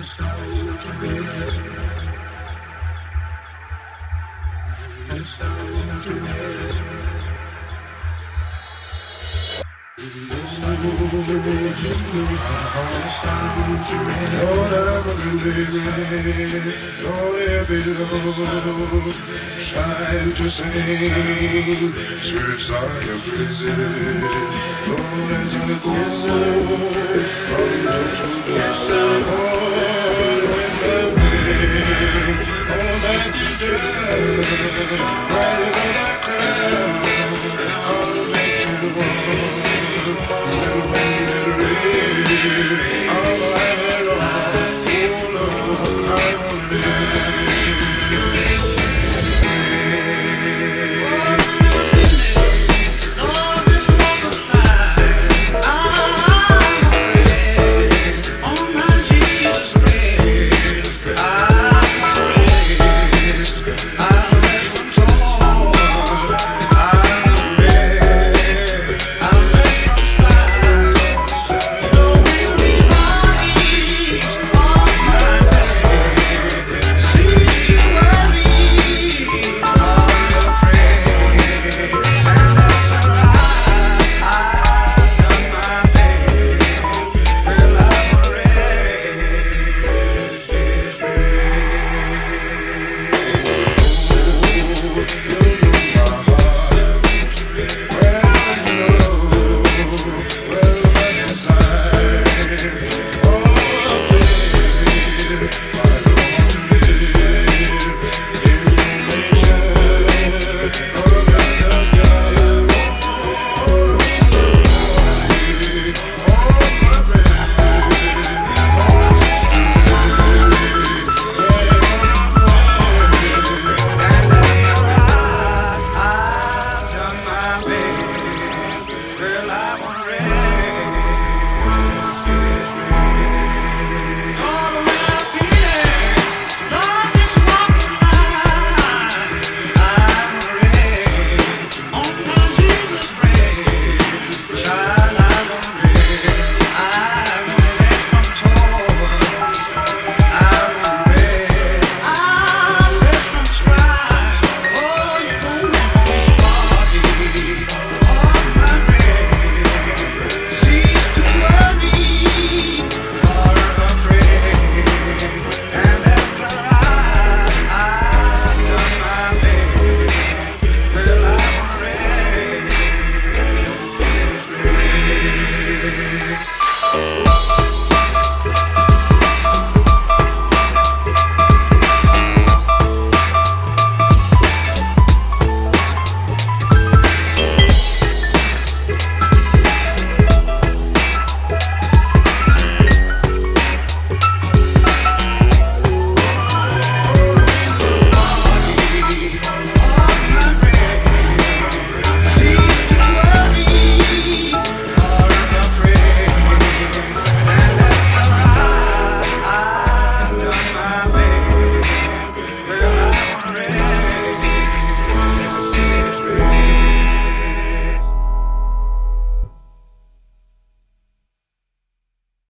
Shine to sing, spirits I have risen, Lord, as I go from dawn to dawn, all in the way, all that you do.